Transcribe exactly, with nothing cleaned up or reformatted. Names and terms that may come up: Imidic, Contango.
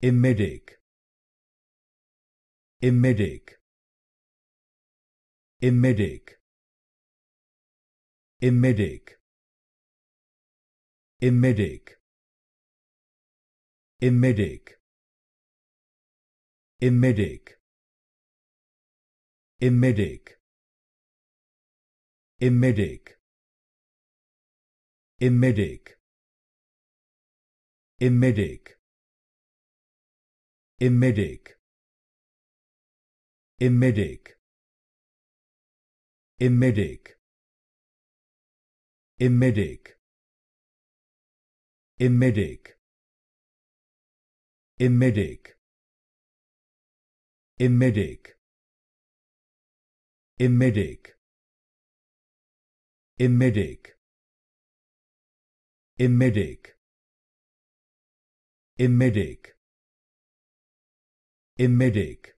Imidic, Imidic, Imidic, Imidic, Imidic, Imidic, Imidic, Imidic, Imidic, Imidic, Imidic, Imidic, Imidic, Imidic, Imidic, Imidic, Imidic, Imidic, Imidic, Imidic, Imidic, Imidic, Imidic.